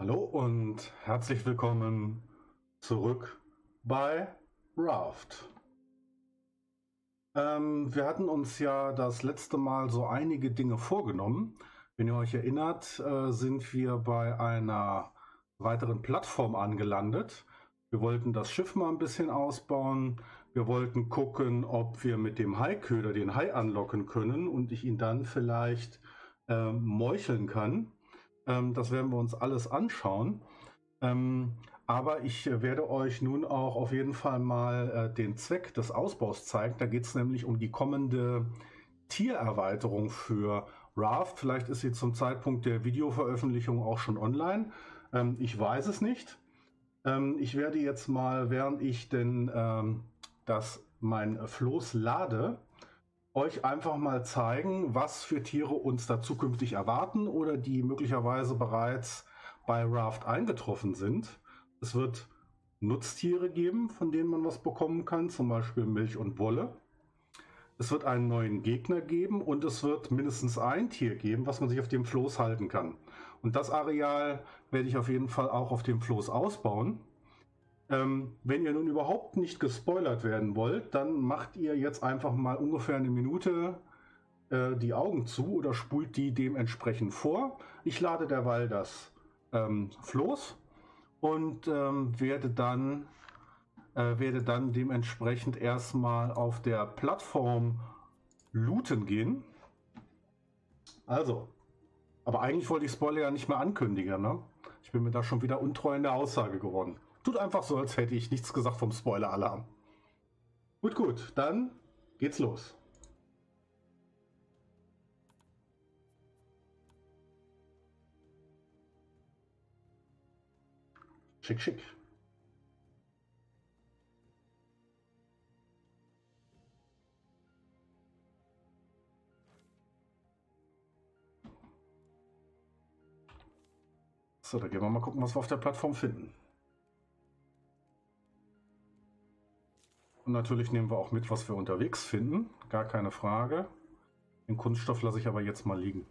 Hallo und herzlich willkommen zurück bei Raft. Wir hatten uns ja das letzte Mal so einige Dinge vorgenommen. Wenn ihr euch erinnert, sind wir bei einer weiteren Plattform angelandet. Wir wollten das Schiff mal ein bisschen ausbauen. Wir wollten gucken, ob wir mit dem Haiköder den Hai anlocken können und ich ihn dann vielleicht meucheln kann. Das werden wir uns alles anschauen, aber ich werde euch nun auch auf jeden Fall mal den Zweck des Ausbaus zeigen. Da geht es nämlich um die kommende Tiererweiterung für Raft. Vielleicht ist sie zum Zeitpunkt der Videoveröffentlichung auch schon online. Ich weiß es nicht. Ich werde jetzt mal, während ich denn mein Floß lade, euch einfach mal zeigen, was für Tiere uns da zukünftig erwarten oder die möglicherweise bereits bei Raft eingetroffen sind. Es wird Nutztiere geben, von denen man was bekommen kann, zum Beispiel Milch und Wolle. Es wird einen neuen Gegner geben und es wird mindestens ein Tier geben, was man sich auf dem Floß halten kann. Und das Areal werde ich auf jeden Fall auch auf dem Floß ausbauen. Wenn ihr nun überhaupt nicht gespoilert werden wollt, dann macht ihr jetzt einfach mal ungefähr eine Minute die Augen zu oder spult die dementsprechend vor. Ich lade derweil das Floß und werde dann dementsprechend erstmal auf der Plattform looten gehen. Also, aber eigentlich wollte ich Spoiler ja nicht mehr ankündigen, ne? Ich bin mir da schon wieder untreu in der Aussage geworden. Tut einfach so, als hätte ich nichts gesagt vom Spoiler-Alarm. Gut, dann geht's los. Schick, schick. So, dann gehen wir mal gucken, was wir auf der Plattform finden. Und natürlich nehmen wir auch mit, was wir unterwegs finden. Gar keine Frage. Den Kunststoff lasse ich aber jetzt mal liegen.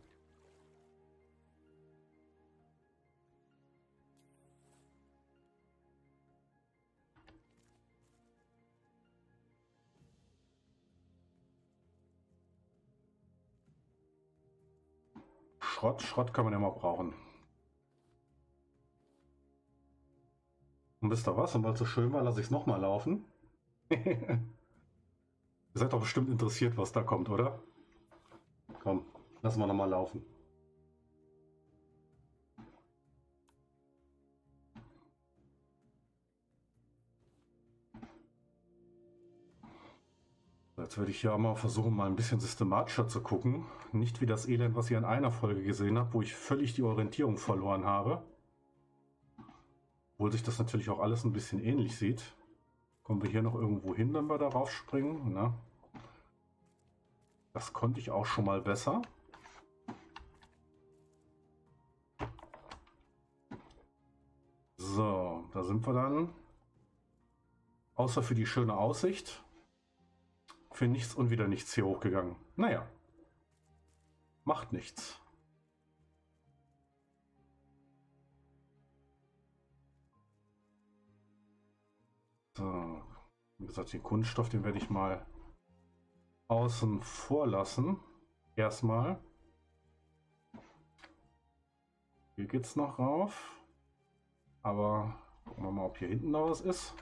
Schrott kann man ja mal brauchen. Und wisst ihr was? Und weil es so schön war, lasse ich es nochmal laufen. Ihr seid doch bestimmt interessiert, was da kommt, oder? Komm, lassen wir nochmal laufen. Jetzt würde ich ja mal versuchen, mal ein bisschen systematischer zu gucken. Nicht wie das Elend, was ihr in einer Folge gesehen habt, wo ich völlig die Orientierung verloren habe. Obwohl sich das natürlich auch alles ein bisschen ähnlich sieht. Kommen wir hier noch irgendwo hin, wenn wir darauf springen? Na, das konnte ich auch schon mal besser. So, da sind wir dann. Außer für die schöne Aussicht. Für nichts und wieder nichts hier hochgegangen. Naja, macht nichts. So, wie gesagt, den Kunststoff, den werde ich mal außen vor lassen. Erstmal. Hier geht es noch rauf. Aber gucken wir mal, ob hier hinten noch was ist.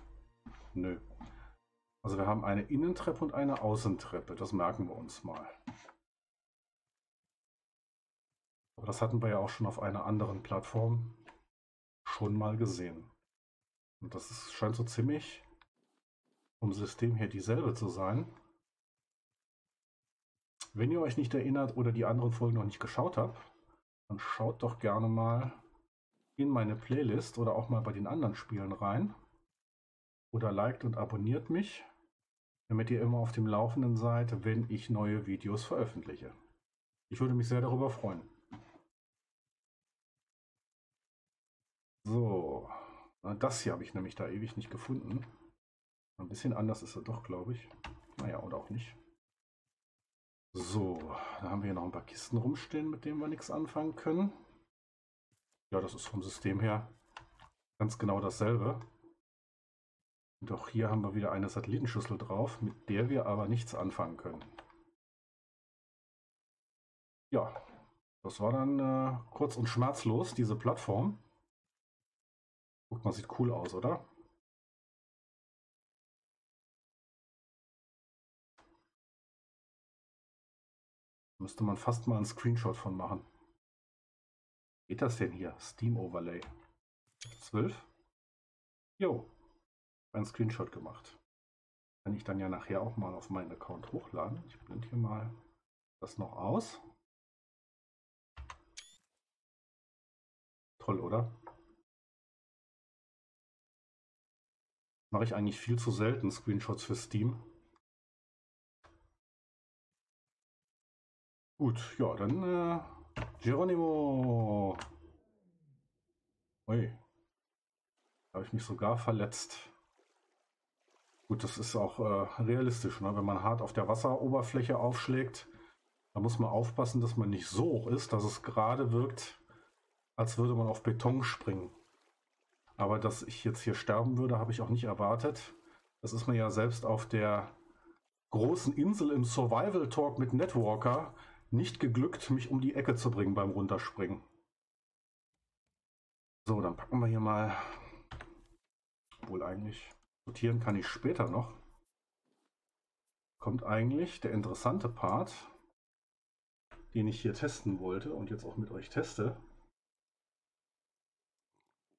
Nö. Also wir haben eine Innentreppe und eine Außentreppe. Das merken wir uns mal. Aber das hatten wir ja auch schon auf einer anderen Plattform schon mal gesehen. Und das scheint so ziemlich vom System her dieselbe zu sein. Wenn ihr euch nicht erinnert oder die anderen Folgen noch nicht geschaut habt, dann schaut doch gerne mal in meine Playlist oder auch mal bei den anderen Spielen rein. Oder liked und abonniert mich, damit ihr immer auf dem Laufenden seid, wenn ich neue Videos veröffentliche. Ich würde mich sehr darüber freuen. So, das hier habe ich nämlich da ewig nicht gefunden. Ein bisschen anders ist er doch, glaube ich. Naja, oder auch nicht. So, da haben wir hier noch ein paar Kisten rumstehen, mit denen wir nichts anfangen können. Ja, das ist vom System her ganz genau dasselbe. Doch hier haben wir wieder eine Satellitenschüssel drauf, mit der wir aber nichts anfangen können. Ja, das war dann kurz und schmerzlos, diese Plattform. Guck mal, sieht cool aus, oder? Müsste man fast mal einen Screenshot von machen. Geht das denn hier? Steam Overlay. 12? Jo. Ein Screenshot gemacht. Kann ich dann ja nachher auch mal auf meinen Account hochladen. Ich blende hier mal das noch aus. Toll, oder? Mache ich eigentlich viel zu selten Screenshots für Steam. Gut, ja, dann Geronimo. Ui. Da habe ich mich sogar verletzt. Gut, das ist auch realistisch, ne? Wenn man hart auf der Wasseroberfläche aufschlägt, da muss man aufpassen, dass man nicht so hoch ist, dass es gerade wirkt, als würde man auf Beton springen. Aber dass ich jetzt hier sterben würde, habe ich auch nicht erwartet. Das ist mir ja selbst auf der großen Insel im Survival Talk mit Netwalker nicht geglückt, mich um die Ecke zu bringen beim Runterspringen. So, dann packen wir hier mal, obwohl eigentlich sortieren kann ich später noch, kommt eigentlich der interessante Part, den ich hier testen wollte und jetzt auch mit euch teste.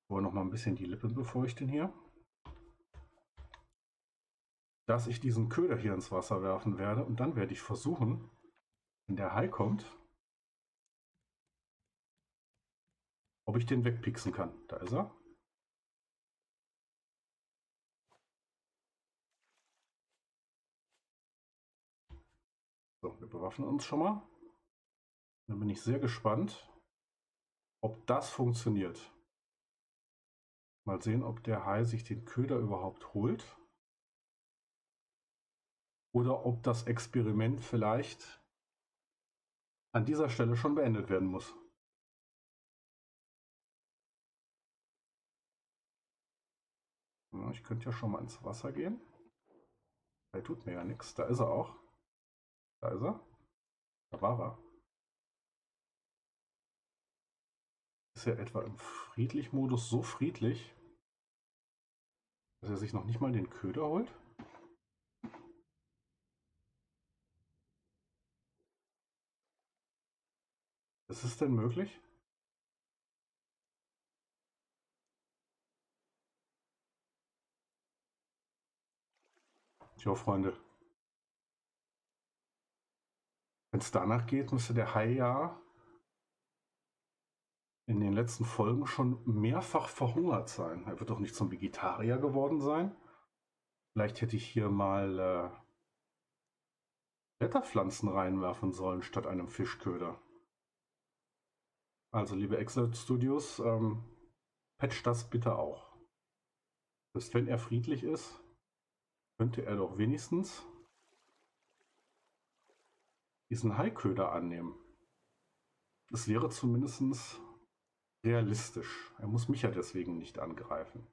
Ich wollte noch mal ein bisschen die Lippe befeuchten hier. Dass ich diesen Köder hier ins Wasser werfen werde und dann werde ich versuchen, wenn der Hai kommt, ob ich den wegpixen kann. Da ist er. So, wir bewaffnen uns schon mal. Dann bin ich sehr gespannt, ob das funktioniert. Mal sehen, ob der Hai sich den Köder überhaupt holt. Oder ob das Experiment vielleicht an dieser Stelle schon beendet werden muss. Ja, ich könnte ja schon mal ins Wasser gehen. Der tut mir ja nichts. Da ist er auch. Da ist er. Da war er. Ist er etwa im Friedlich-Modus so friedlich, dass er sich noch nicht mal den Köder holt? Ist es denn möglich? Tja, Freunde. Wenn es danach geht, müsste der Hai ja in den letzten Folgen schon mehrfach verhungert sein. Er wird doch nicht zum Vegetarier geworden sein. Vielleicht hätte ich hier mal Blätterpflanzen reinwerfen sollen statt einem Fischköder. Also, liebe Exit Studios, patcht das bitte auch. Selbst wenn er friedlich ist, könnte er doch wenigstens diesen Haiköder annehmen. Das wäre zumindest realistisch. Er muss mich ja deswegen nicht angreifen.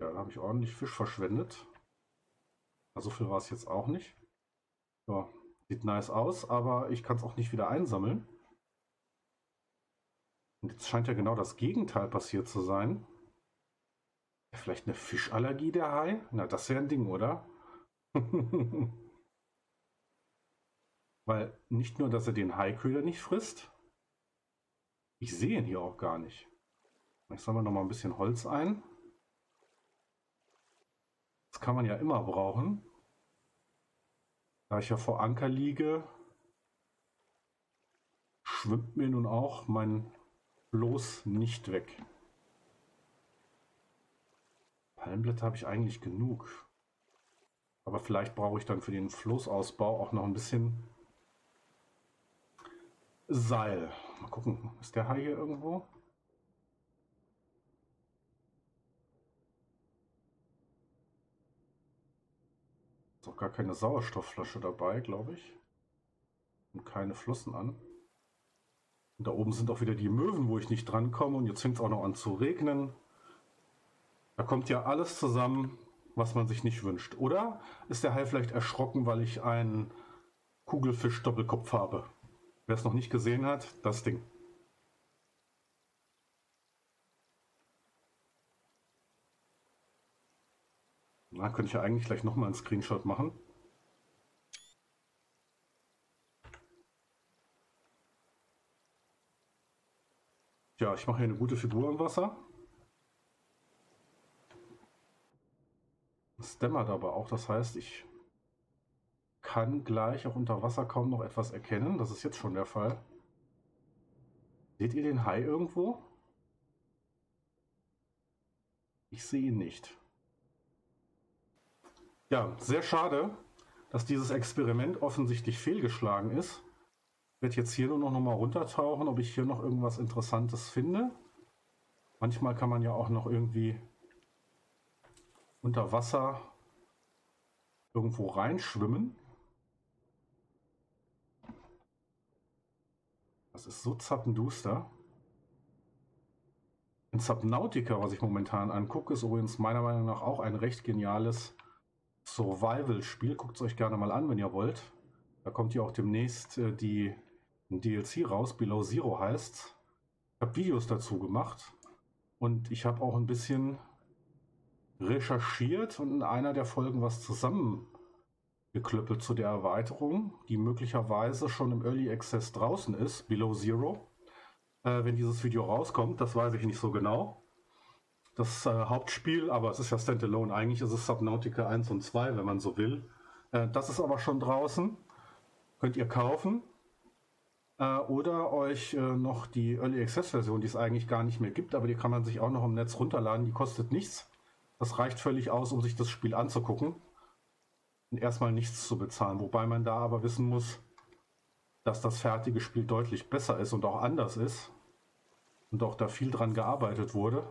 Ja, da habe ich ordentlich Fisch verschwendet. Also so viel war es jetzt auch nicht. Ja, sieht nice aus, aber ich kann es auch nicht wieder einsammeln. Und jetzt scheint ja genau das Gegenteil passiert zu sein. Vielleicht eine Fischallergie der Hai? Na, das wäre ein Ding, oder? Weil nicht nur, dass er den Haiköder nicht frisst, ich sehe ihn hier auch gar nicht. Jetzt sammeln wir nochmal ein bisschen Holz ein. Das kann man ja immer brauchen. Da ich ja vor Anker liege, schwimmt mir nun auch mein bloß nicht weg. Palmblätter habe ich eigentlich genug. Aber vielleicht brauche ich dann für den Floßausbau auch noch ein bisschen Seil. Mal gucken, ist der Hai hier irgendwo? Ist auch gar keine Sauerstoffflasche dabei, glaube ich. Und keine Flossen an. Und da oben sind auch wieder die Möwen, wo ich nicht drankomme. Und jetzt fängt es auch noch an zu regnen. Da kommt ja alles zusammen, was man sich nicht wünscht. Oder ist der Hai vielleicht erschrocken, weil ich einen Kugelfisch-Doppelkopf habe? Wer es noch nicht gesehen hat, das Ding. Na, könnte ich ja eigentlich gleich nochmal einen Screenshot machen. Ja, ich mache hier eine gute Figur im Wasser. Es dämmert aber auch, das heißt, ich kann gleich auch unter Wasser kaum noch etwas erkennen. Das ist jetzt schon der Fall. Seht ihr den Hai irgendwo? Ich sehe ihn nicht. Ja, sehr schade, dass dieses Experiment offensichtlich fehlgeschlagen ist. Ich werde jetzt hier nur noch mal runtertauchen, ob ich hier noch irgendwas Interessantes finde. Manchmal kann man ja auch noch irgendwie unter Wasser irgendwo reinschwimmen. Das ist so zappenduster. In Subnautica, was ich momentan angucke, ist übrigens meiner Meinung nach auch ein recht geniales Survival-Spiel. Guckt es euch gerne mal an, wenn ihr wollt. Da kommt ja auch demnächst die ein DLC raus, Below Zero heißt. Ich habe Videos dazu gemacht und ich habe auch ein bisschen recherchiert und in einer der Folgen was zusammengeklöppelt zu der Erweiterung, die möglicherweise schon im Early Access draußen ist, Below Zero. Wenn dieses Video rauskommt, das weiß ich nicht so genau. Das Hauptspiel, aber es ist ja Standalone, eigentlich ist es Subnautica 1 und 2, wenn man so will. Das ist aber schon draußen, könnt ihr kaufen. Oder euch noch die Early Access Version, die es eigentlich gar nicht mehr gibt, aber die kann man sich auch noch im Netz runterladen, die kostet nichts. Das reicht völlig aus, um sich das Spiel anzugucken und erstmal nichts zu bezahlen. Wobei man da aber wissen muss, dass das fertige Spiel deutlich besser ist und auch anders ist und auch da viel dran gearbeitet wurde.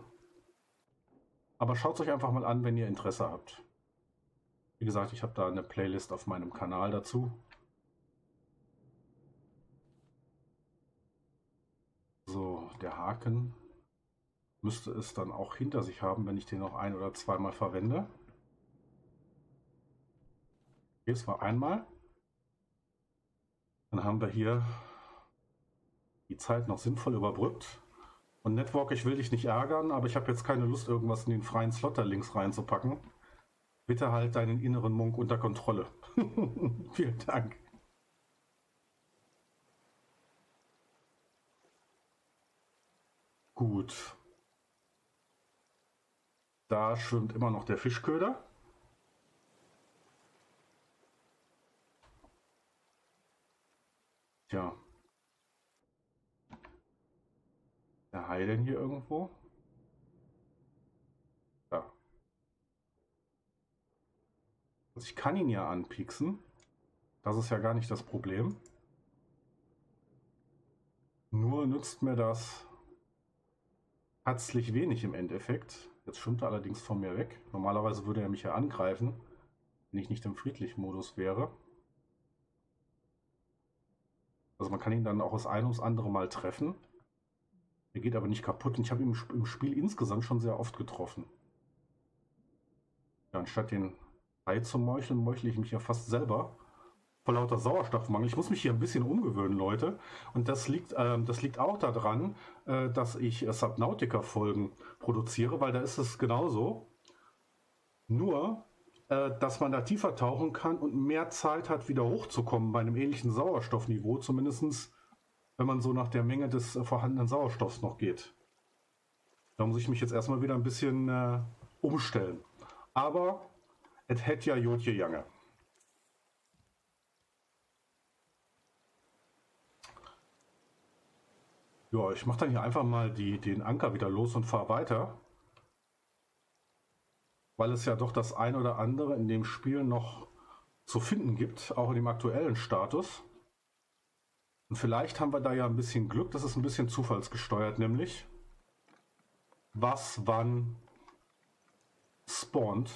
Aber schaut es euch einfach mal an, wenn ihr Interesse habt. Wie gesagt, ich habe da eine Playlist auf meinem Kanal dazu. So, der Haken müsste es dann auch hinter sich haben, wenn ich den noch ein- oder zweimal verwende. Hier, es war einmal. Dann haben wir hier die Zeit noch sinnvoll überbrückt. Und Netwalker, ich will dich nicht ärgern, aber ich habe jetzt keine Lust, irgendwas in den freien Slot da links reinzupacken. Bitte halt deinen inneren Monk unter Kontrolle. Vielen Dank. Gut. Da schwimmt immer noch der Fischköder. Tja. Der Hai denn hier irgendwo? Ja. Also ich kann ihn ja anpieksen. Das ist ja gar nicht das Problem. Nur nützt mir das herzlich wenig im Endeffekt. Jetzt schwimmt er allerdings von mir weg. Normalerweise würde er mich ja angreifen, wenn ich nicht im friedlichen Modus wäre. Also man kann ihn dann auch das eine ums andere Mal treffen. Er geht aber nicht kaputt und ich habe ihn im Spiel insgesamt schon sehr oft getroffen. Ja, anstatt den Ei zu meucheln, meuchle ich mich ja fast selber. Vor lauter Sauerstoffmangel. Ich muss mich hier ein bisschen umgewöhnen, Leute. Und das liegt auch daran, dass ich Subnautica-Folgen produziere, weil da ist es genauso. Nur, dass man da tiefer tauchen kann und mehr Zeit hat, wieder hochzukommen bei einem ähnlichen Sauerstoffniveau. Zumindest, wenn man so nach der Menge des vorhandenen Sauerstoffs noch geht. Da muss ich mich jetzt erstmal wieder ein bisschen umstellen. Aber es hätte ja Jotje Jange. Ja, ich mache dann hier einfach mal den Anker wieder los und fahre weiter. Weil es ja doch das ein oder andere in dem Spiel noch zu finden gibt, auch in dem aktuellen Status. Und vielleicht haben wir da ja ein bisschen Glück, das ist ein bisschen zufallsgesteuert, nämlich was wann spawnt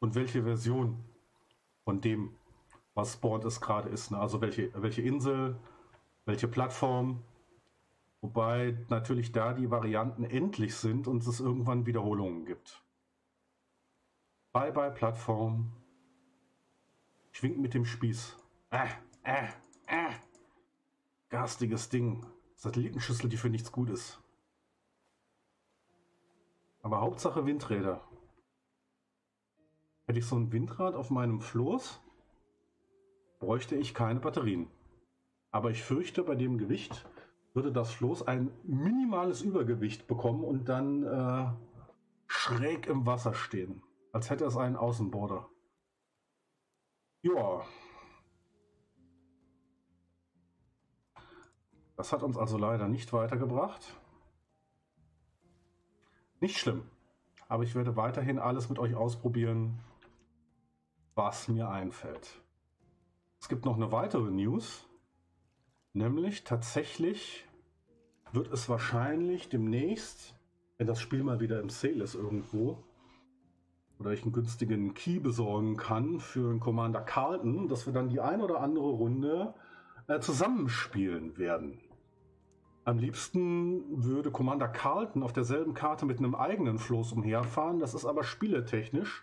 und welche Version von dem, was spawnt, es gerade ist. Ne? Also welche Insel, welche Plattform, wobei natürlich da die Varianten endlich sind und es irgendwann Wiederholungen gibt. Bye bye Plattform. Ich wink mit dem Spieß. Garstiges Ding. Satellitenschüssel, die für nichts gut ist. Aber Hauptsache Windräder. Hätte ich so ein Windrad auf meinem Floß, bräuchte ich keine Batterien. Aber ich fürchte, bei dem Gewicht würde das Floß ein minimales Übergewicht bekommen und dann schräg im Wasser stehen. Als hätte es einen Außenborder. Ja. Das hat uns also leider nicht weitergebracht. Nicht schlimm. Aber ich werde weiterhin alles mit euch ausprobieren, was mir einfällt. Es gibt noch eine weitere News. Nämlich tatsächlich wird es wahrscheinlich demnächst, wenn das Spiel mal wieder im Sale ist irgendwo, oder ich einen günstigen Key besorgen kann für einen Commander Carlton, dass wir dann die ein oder andere Runde zusammenspielen werden. Am liebsten würde Commander Carlton auf derselben Karte mit einem eigenen Floß umherfahren. Das ist aber spieletechnisch,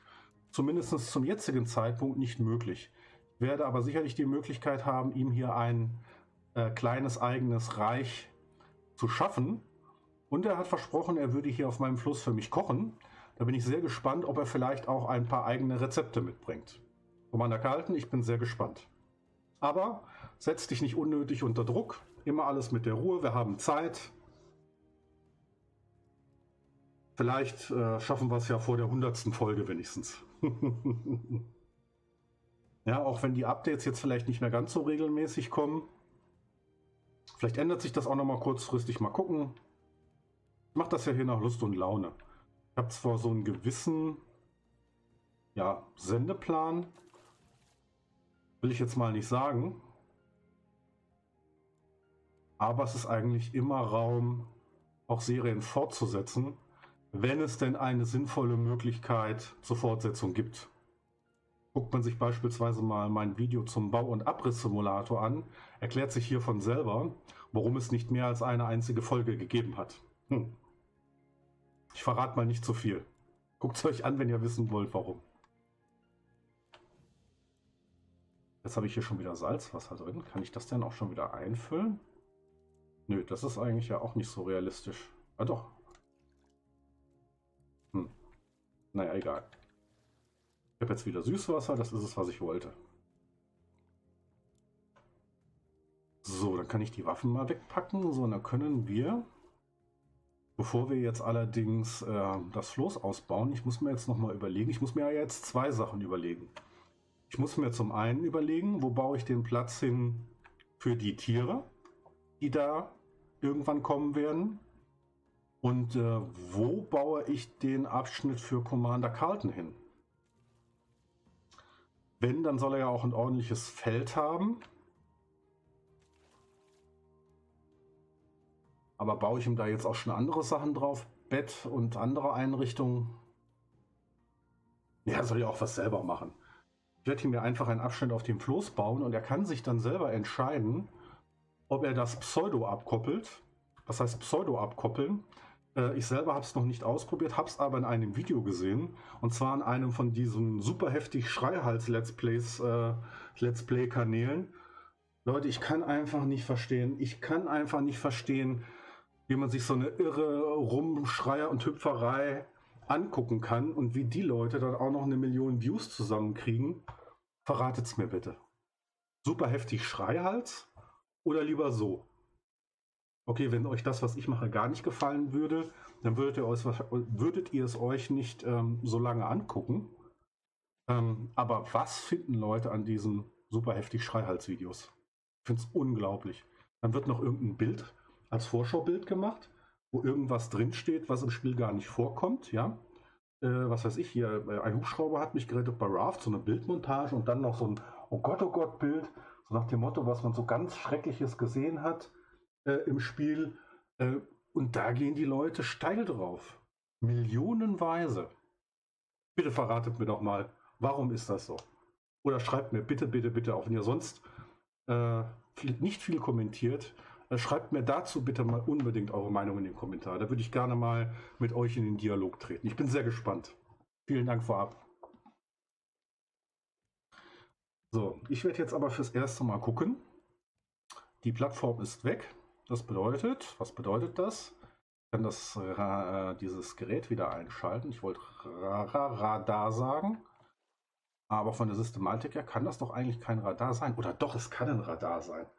zumindest zum jetzigen Zeitpunkt, nicht möglich. Ich werde aber sicherlich die Möglichkeit haben, ihm hier ein kleines eigenes Reich zu schaffen. Und er hat versprochen, er würde hier auf meinem Fluss für mich kochen. Da bin ich sehr gespannt, ob er vielleicht auch ein paar eigene Rezepte mitbringt. Commander Carlton, ich bin sehr gespannt. Aber setz dich nicht unnötig unter Druck. Immer alles mit der Ruhe, wir haben Zeit. Vielleicht schaffen wir es ja vor der 100. Folge wenigstens. Ja, auch wenn die Updates jetzt vielleicht nicht mehr ganz so regelmäßig kommen. Vielleicht ändert sich das auch nochmal kurzfristig. Mal gucken. Ich mache das ja hier nach Lust und Laune. Ich habe zwar so einen gewissen, ja, Sendeplan, will ich jetzt mal nicht sagen, aber es ist eigentlich immer Raum, auch Serien fortzusetzen, wenn es denn eine sinnvolle Möglichkeit zur Fortsetzung gibt. Guckt man sich beispielsweise mal mein Video zum Bau- und Abrisssimulator an, erklärt sich hier von selber, warum es nicht mehr als eine einzige Folge gegeben hat. Ich verrate mal nicht zu viel. Guckt es euch an, wenn ihr wissen wollt, warum. Jetzt habe ich hier schon wieder Salzwasser drin. Kann ich das denn auch schon wieder einfüllen? Nö, das ist eigentlich ja auch nicht so realistisch. Ah doch. Naja, egal. Ich habe jetzt wieder Süßwasser. Das ist es, was ich wollte. So, dann kann ich die Waffen mal wegpacken. So, und dann können wir... Bevor wir jetzt allerdings das Floß ausbauen, ich muss mir jetzt nochmal überlegen, ich muss mir ja jetzt zwei Sachen überlegen. Ich muss mir zum einen überlegen, wo baue ich den Platz hin für die Tiere, die da irgendwann kommen werden. Und wo baue ich den Abschnitt für Commander Carlton hin? Wenn, dann soll er ja auch ein ordentliches Feld haben. Aber baue ich ihm da jetzt auch schon andere Sachen drauf? Bett und andere Einrichtungen? Ja, er soll ja auch was selber machen. Ich werde ihm ja einfach einen Abschnitt auf dem Floß bauen und er kann sich dann selber entscheiden, ob er das Pseudo abkoppelt. Was heißt Pseudo abkoppeln? Ich selber habe es noch nicht ausprobiert, habe es aber in einem Video gesehen. Und zwar in einem von diesen super heftig Schreihals-Let's Play-Kanälen. Leute, ich kann einfach nicht verstehen, wie man sich so eine irre Rumschreier und Hüpferei angucken kann und wie die Leute dann auch noch 1 Million Views zusammenkriegen. Verratet's mir bitte. Super heftig Schreihals oder lieber so? Okay, wenn euch das, was ich mache, gar nicht gefallen würde, dann würdet ihr es euch nicht so lange angucken. Aber was finden Leute an diesen super heftig Schreihals-Videos? Ich finde es unglaublich. Dann wird noch irgendein Bild als Vorschaubild gemacht, wo irgendwas drinsteht, was im Spiel gar nicht vorkommt. Ja? Was weiß ich hier, ein Hubschrauber hat mich gerettet bei Raft, so eine Bildmontage und dann noch so ein Oh Gott-Bild, so nach dem Motto, was man so ganz Schreckliches gesehen hat im Spiel. Und da gehen die Leute steil drauf. Millionenweise. Bitte verratet mir doch mal, warum ist das so? Oder schreibt mir bitte, bitte, bitte, auch wenn ihr sonst nicht viel kommentiert. Schreibt mir dazu bitte mal unbedingt eure Meinung in den Kommentar. Da würde ich gerne mal mit euch in den Dialog treten. Ich bin sehr gespannt. Vielen Dank vorab. So, ich werde jetzt aber fürs erste Mal gucken. Die Plattform ist weg. Das bedeutet, was bedeutet das? Ich kann das, dieses Gerät wieder einschalten. Ich wollte Radar sagen. Aber von der Systematik her kann das doch eigentlich kein Radar sein. Oder doch, es kann ein Radar sein.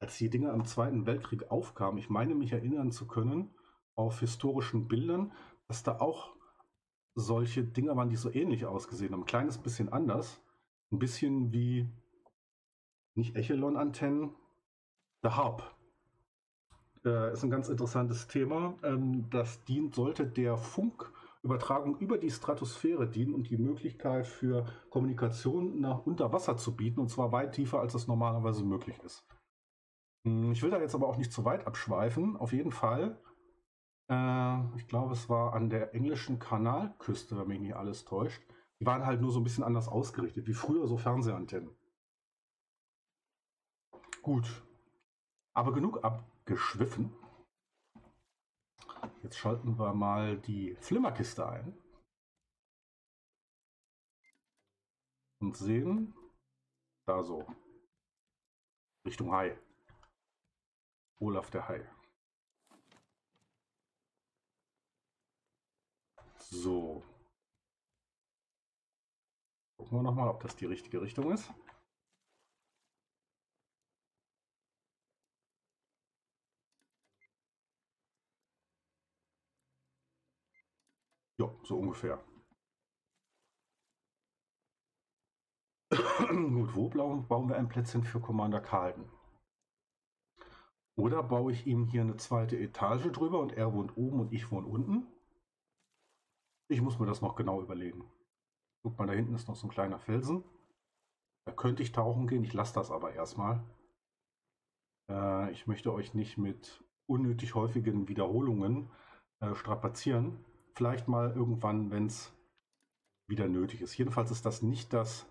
Als die Dinger im Zweiten Weltkrieg aufkamen, ich meine mich erinnern zu können, auf historischen Bildern, dass da auch solche Dinger waren, die so ähnlich ausgesehen haben. Ein kleines bisschen anders. Ein bisschen wie, nicht Echelon-Antennen, The Harp. Ist ein ganz interessantes Thema. Das dient, sollte der Funkübertragung über die Stratosphäre dienen und die Möglichkeit für Kommunikation nach unter Wasser zu bieten, und zwar weit tiefer, als das normalerweise möglich ist. Ich will da jetzt aber auch nicht zu weit abschweifen. Auf jeden Fall, ich glaube, es war an der englischen Kanalküste, wenn mich nicht alles täuscht. Die waren halt nur so ein bisschen anders ausgerichtet, wie früher so Fernsehantennen. Gut, aber genug abgeschwiffen. Jetzt schalten wir mal die Flimmerkiste ein und sehen, da so, Richtung Hai. Olaf der Hai. So. Gucken wir nochmal, ob das die richtige Richtung ist. Ja, so ungefähr. Gut, wo bauen wir ein Plätzchen für Commander Carlton? Oder baue ich ihm hier eine zweite Etage drüber und er wohnt oben und ich wohne unten? Ich muss mir das noch genau überlegen. Guck mal, da hinten ist noch so ein kleiner Felsen. Da könnte ich tauchen gehen, ich lasse das aber erstmal. Ich möchte euch nicht mit unnötig häufigen Wiederholungen strapazieren. Vielleicht mal irgendwann, wenn es wieder nötig ist. Jedenfalls ist das nicht das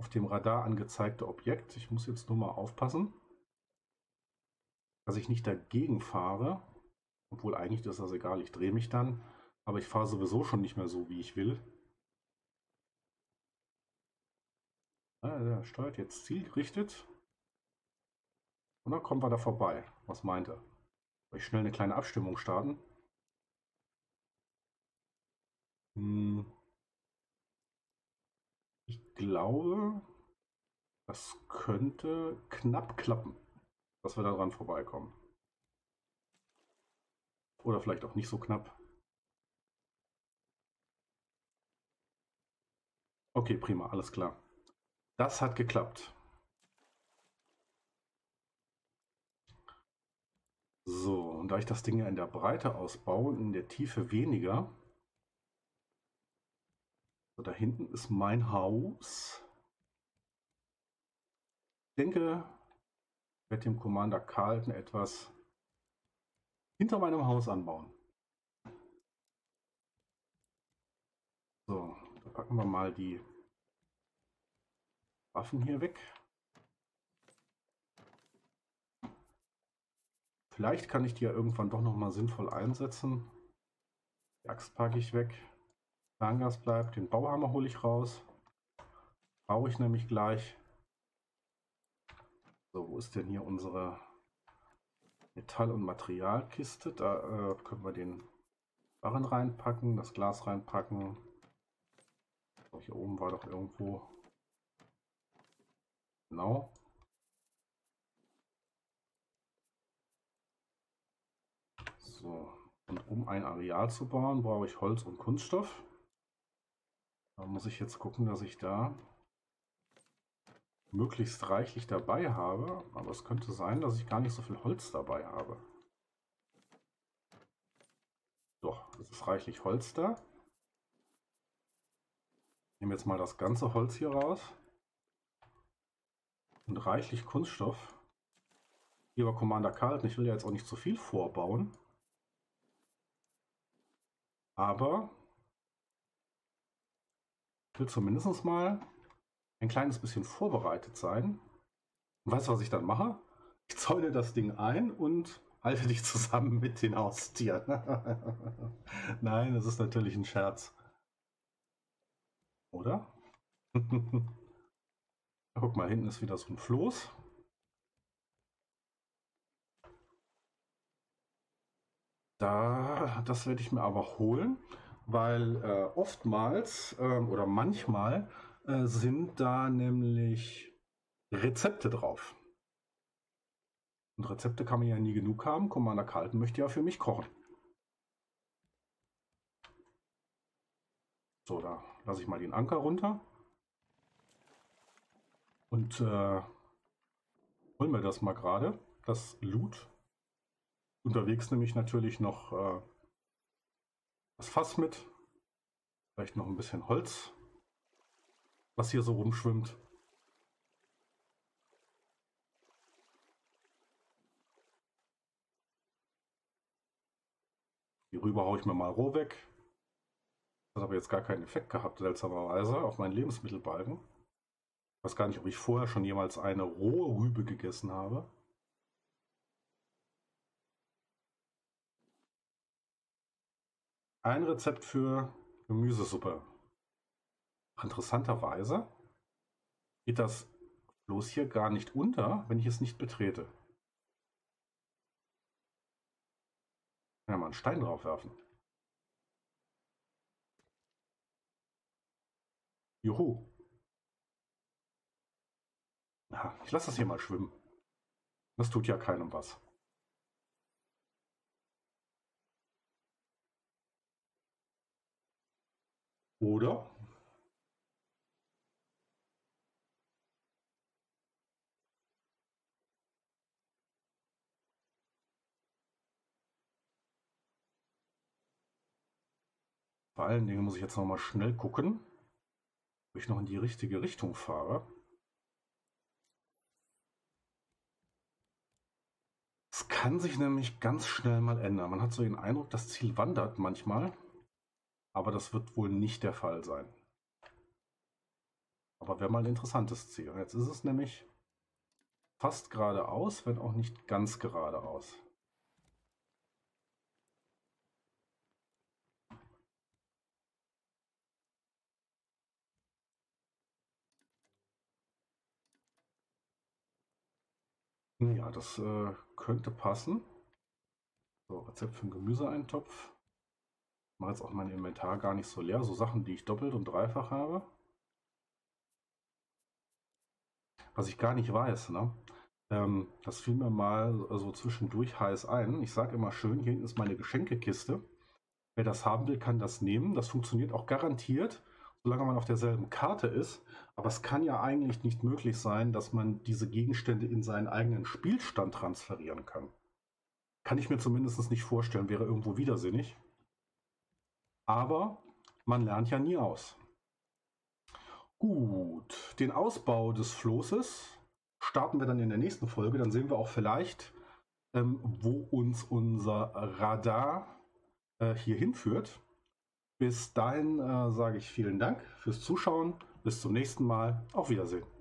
auf dem Radar angezeigte Objekt. Ich muss jetzt nur mal aufpassen, dass ich nicht dagegen fahre, obwohl eigentlich ist das egal, ich drehe mich dann, aber ich fahre sowieso schon nicht mehr so, wie ich will. Ah, der steuert jetzt zielgerichtet und dann kommen wir da vorbei. Was meint er? Soll ich schnell eine kleine Abstimmung starten? Ich glaube, das könnte knapp klappen, dass wir daran vorbeikommen. Oder vielleicht auch nicht so knapp. Okay, prima, alles klar. Das hat geklappt. So, und da ich das Ding ja in der Breite ausbaue und in der Tiefe weniger. So, da hinten ist mein Haus. Ich denke, werde dem Commander Carlton etwas hinter meinem Haus anbauen. So, da packen wir mal die Waffen hier weg. Vielleicht kann ich die ja irgendwann doch noch mal sinnvoll einsetzen. Die Axt packe ich weg. Langas bleibt, den Bauhammer hole ich raus. Brauche ich nämlich gleich. So, wo ist denn hier unsere Metall- und Materialkiste? Da können wir den Barren reinpacken, das Glas reinpacken. So, hier oben war doch irgendwo. Genau. So, und um ein Areal zu bauen, brauche ich Holz und Kunststoff. Da muss ich jetzt gucken, dass ich da möglichst reichlich dabei habe, aber es könnte sein, dass ich gar nicht so viel Holz dabei habe. Doch, es ist reichlich Holz da. Ich nehme jetzt mal das ganze Holz hier raus. Und reichlich Kunststoff. Lieber Commander Carlton, ich will ja jetzt auch nicht zu viel vorbauen. Aber ich will zumindest mal ein kleines bisschen vorbereitet sein Und weißt du, was ich dann mache? Ich zäune das Ding ein und halte dich zusammen mit den Haustieren. Nein, das ist natürlich ein Scherz. Oder? Guck mal, hinten ist wieder so ein Floß. Das werde ich mir aber holen, weil oftmals oder manchmal sind da nämlich Rezepte drauf. Und Rezepte kann man ja nie genug haben. Commander Carlton möchte ja für mich kochen. So, da lasse ich mal den Anker runter und holen wir das mal gerade, das Loot. Unterwegs nehme ich natürlich noch das Fass mit, vielleicht noch ein bisschen Holz, was hier so rumschwimmt. Hier rüber haue ich mir mal roh weg. Das hat aber jetzt gar keinen Effekt gehabt, seltsamerweise, auf meinen Lebensmittelbalken. Ich weiß gar nicht, ob ich vorher schon jemals eine rohe Rübe gegessen habe. Ein Rezept für Gemüsesuppe. Interessanterweise geht das bloß hier gar nicht unter, wenn ich es nicht betrete. Ich kann ja mal einen Stein drauf werfen. Juhu. Na, ich lasse das hier mal schwimmen. Das tut ja keinem was. Oder? Vor allen Dingen muss ich jetzt noch mal schnell gucken, ob ich noch in die richtige Richtung fahre. Es kann sich nämlich ganz schnell mal ändern. Man hat so den Eindruck, das Ziel wandert manchmal. Aber das wird wohl nicht der Fall sein. Aber wäre mal ein interessantes Ziel. Jetzt ist es nämlich fast geradeaus, wenn auch nicht ganz geradeaus. Ja, das könnte passen. So, Rezept für einen Gemüseeintopf. Ich mache jetzt auch mein Inventar gar nicht so leer, so Sachen, die ich doppelt und dreifach habe. Was ich gar nicht weiß, ne? Das fiel mir mal so zwischendurch heiß ein. Ich sage immer schön, hier hinten ist meine Geschenkekiste. Wer das haben will, kann das nehmen. Das funktioniert auch garantiert, solange man auf derselben Karte ist. Aber es kann ja eigentlich nicht möglich sein, dass man diese Gegenstände in seinen eigenen Spielstand transferieren kann. Kann ich mir zumindest nicht vorstellen, wäre irgendwo widersinnig. Aber man lernt ja nie aus. Gut, den Ausbau des Floßes starten wir dann in der nächsten Folge. Dann sehen wir auch vielleicht, wo uns unser Radar hier hinführt. Bis dahin sage ich vielen Dank fürs Zuschauen. Bis zum nächsten Mal. Auf Wiedersehen.